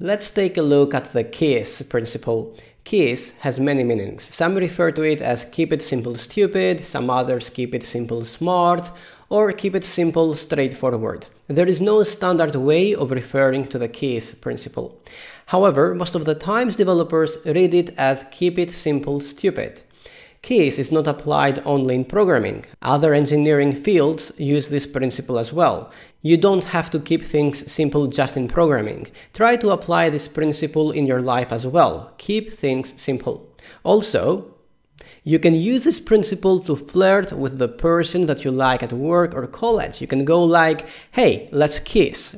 Let's take a look at the KISS principle. KISS has many meanings. Some refer to it as keep it simple stupid, some others keep it simple smart, or keep it simple straightforward. There is no standard way of referring to the KISS principle. However, most of the times developers read it as keep it simple stupid. KISS is not applied only in programming. Other engineering fields use this principle as well. You don't have to keep things simple just in programming. Try to apply this principle in your life as well. Keep things simple. Also, you can use this principle to flirt with the person that you like at work or college. You can go like, hey, let's kiss.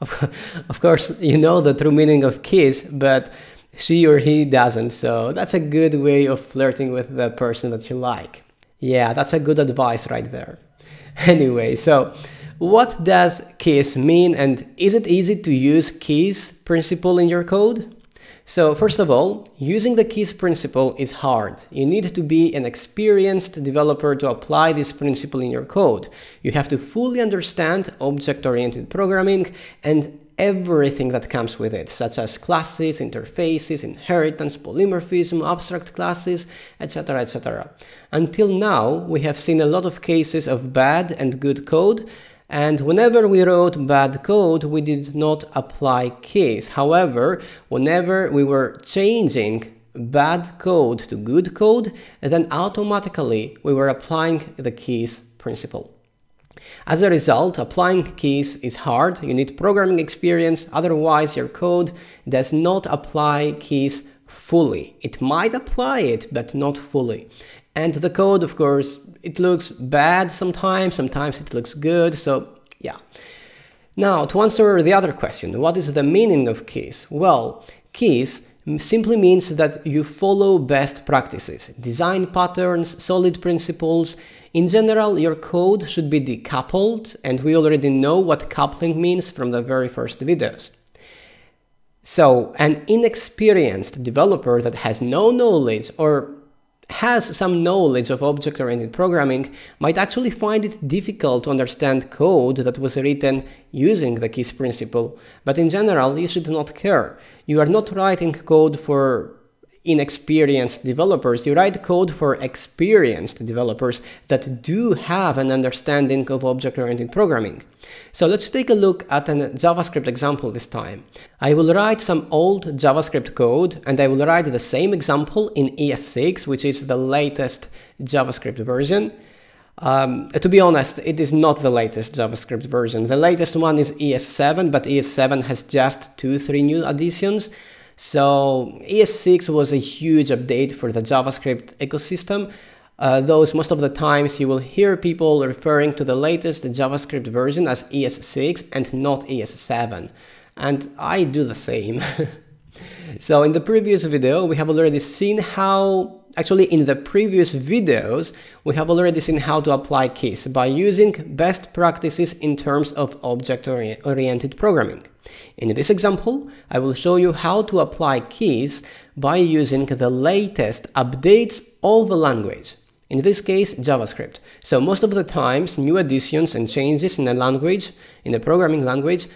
Of course, you know the true meaning of kiss, but she or he doesn't, so that's a good way of flirting with the person that you like. Yeah, that's a good advice right there. Anyway, so what does KISS mean, and is it easy to use KISS principle in your code? So first of all, using the KISS principle is hard. You need to be an experienced developer to apply this principle in your code. You have to fully understand object-oriented programming and everything that comes with it, such as classes, interfaces, inheritance, polymorphism, abstract classes, etc., etc. Until now, we have seen a lot of cases of bad and good code, and whenever we wrote bad code, we did not apply KISS. However, whenever we were changing bad code to good code, then automatically we were applying the KISS principle. As a result, applying KISS is hard. You need programming experience, otherwise your code does not apply KISS fully. It might apply it, but not fully. And the code, of course, it looks bad sometimes, sometimes it looks good, so yeah. Now, to answer the other question, what is the meaning of KISS? Well, KISS simply means that you follow best practices, design patterns, solid principles. In general, your code should be decoupled, and we already know what coupling means from the very first videos. So, an inexperienced developer that has no knowledge or has some knowledge of object-oriented programming might actually find it difficult to understand code that was written using the KISS principle, but in general, you should not care. You are not writing code for inexperienced developers. You write code for experienced developers that do have an understanding of object-oriented programming. So let's take a look at a JavaScript example this time. I will write some old JavaScript code, and I will write the same example in ES6, which is the latest JavaScript version. To be honest, it is not the latest JavaScript version. The latest one is ES7, but ES7 has just 2-3 new additions. So ES6 was a huge update for the JavaScript ecosystem. Those most of the times you will hear people referring to the latest JavaScript version as ES6 and not ES7. And I do the same. So in the previous video, we have already seen how, actually in the previous videos, we have already seen how to apply KISS by using best practices in terms of object-oriented programming. In this example, I will show you how to apply KISS by using the latest updates of a language, in this case JavaScript. So most of the times, new additions and changes in a language, in a programming language,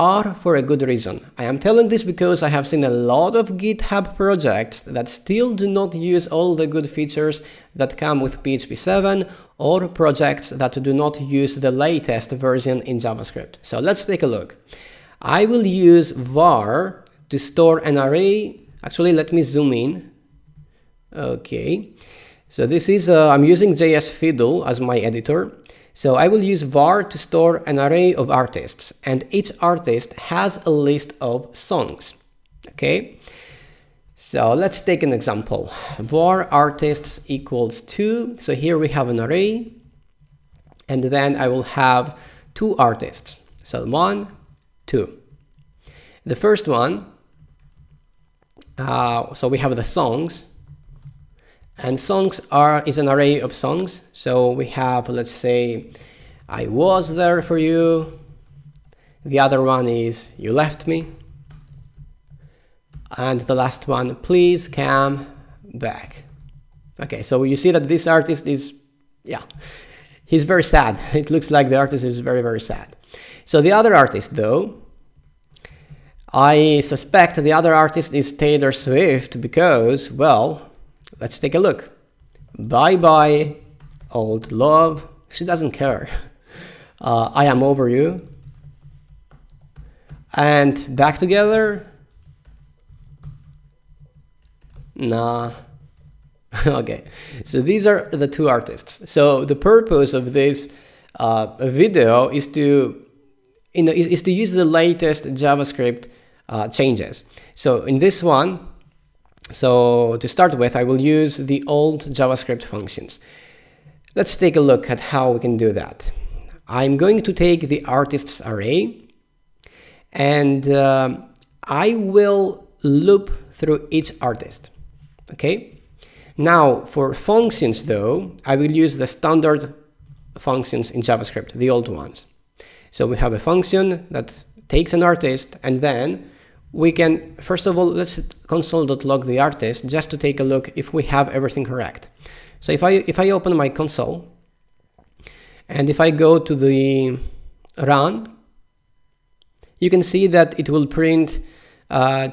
are for a good reason. I am telling this because I have seen a lot of GitHub projects that still do not use all the good features that come with PHP 7, or projects that do not use the latest version in JavaScript. So let's take a look. I will use var to store an array. Actually, let me zoom in. Okay, so this is, I'm using JS Fiddle as my editor. So I will use var to store an array of artists, and each artist has a list of songs. Okay, so let's take an example. Var artists equals 2. So here we have an array, and then I will have 2 artists. So 1, 2. The first one, so we have the songs, and songs is an array of songs. So we have, let's say, I was there for you. The other one is you left me. And the last one, please come back. Okay, so you see that this artist is, yeah, he's very sad. It looks like the artist is very, very sad. So the other artist, though, I suspect the other artist is Taylor Swift because, well, let's take a look. Bye bye, old love. She doesn't care. I am over you. And back together? Nah. Okay, so these are the two artists. So the purpose of this video is to use the latest JavaScript changes. So in this one, so to start with, I will use the old JavaScript functions. Let's take a look at how we can do that. I'm going to take the artists array, and I will loop through each artist. Okay. Now for functions though, I will use the standard functions in JavaScript, the old ones. So we have a function that takes an artist, and then we can, first of all, let's console.log the artist just to take a look if we have everything correct. So if I open my console, and if I go to the run, you can see that it will print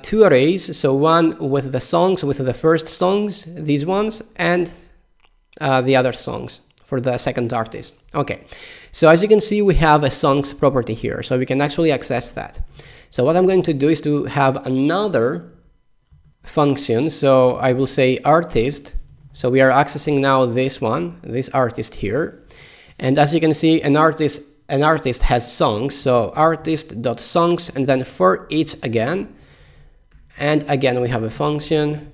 two arrays, so one with the songs, with the first songs, these ones, and the other songs for the second artist. Okay, so as you can see, we have a songs property here, so we can actually access that. So what I'm going to do is to have another function, so I will say artist, so we are accessing now this one, this artist here, and as you can see, an artist has songs, so artist.songs, and then for each again. And again, we have a function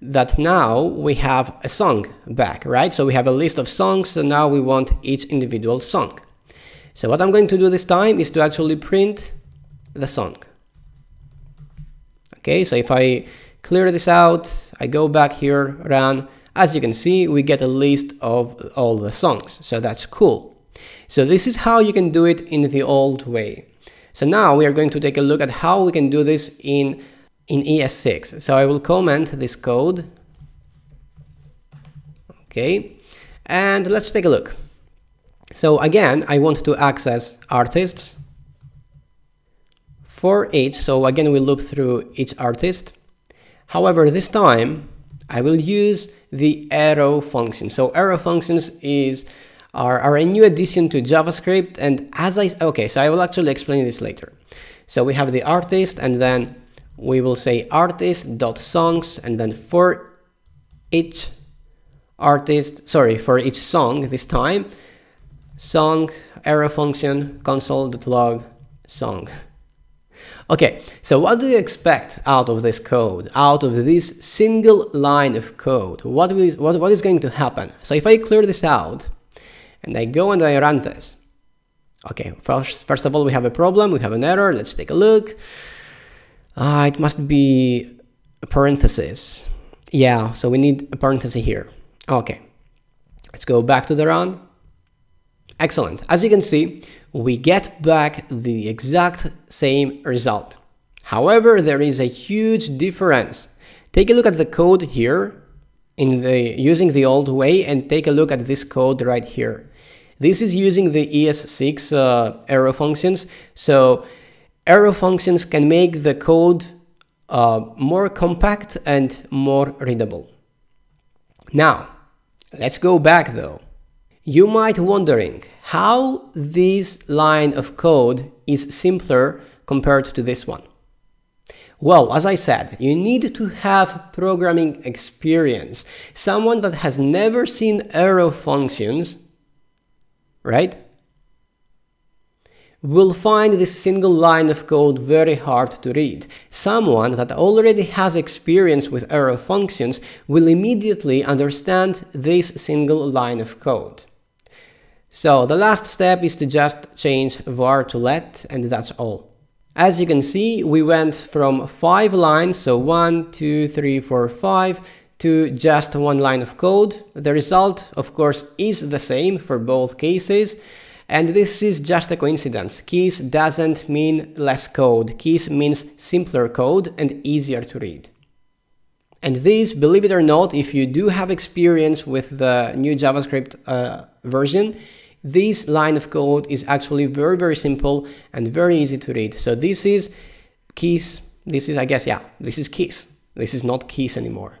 that now we have a song back, right? So we have a list of songs, so now we want each individual song. So what I'm going to do this time is to actually print the song. Okay, so if I clear this out, I go back here, run, as you can see, we get a list of all the songs, so that's cool. So this is how you can do it in the old way. So now we are going to take a look at how we can do this in ES6. So I will comment this code. Okay, and let's take a look. So again, I want to access artists for each. So again, we loop through each artist. However, this time I will use the arrow function. So arrow functions are a new addition to JavaScript, and so I will actually explain this later. So we have the artist, and then we will say artist.songs, and then for each artist, sorry, for each song this time, song, arrow function, console.log, song. Okay, so what do you expect out of this code, out of this single line of code? What is going to happen? So if I clear this out, and I go and I run this. Okay, first of all, we have a problem, we have an error, let's take a look. It must be a parenthesis. Yeah, so we need a parenthesis here. Okay, let's go back to the run. Excellent, as you can see, we get back the exact same result. However, there is a huge difference. Take a look at the code here, using the old way, and take a look at this code right here. This is using the ES6 arrow functions. So arrow functions can make the code more compact and more readable. Now, let's go back though. You might be wondering how this line of code is simpler compared to this one. Well, as I said, you need to have programming experience. Someone that has never seen arrow functions, right, will find this single line of code very hard to read. Someone that already has experience with arrow functions will immediately understand this single line of code. So the last step is to just change var to let, and that's all. As you can see, we went from 5 lines, so 1, 2, 3, 4, 5, to just one line of code. The result, of course, is the same for both cases, and this is just a coincidence. KISS doesn't mean less code. KISS means simpler code and easier to read. And this, believe it or not, if you do have experience with the new JavaScript version, this line of code is actually very, very simple and very easy to read. So this is Kiss, this is, I guess, yeah, this is Kiss. This is not Kiss anymore.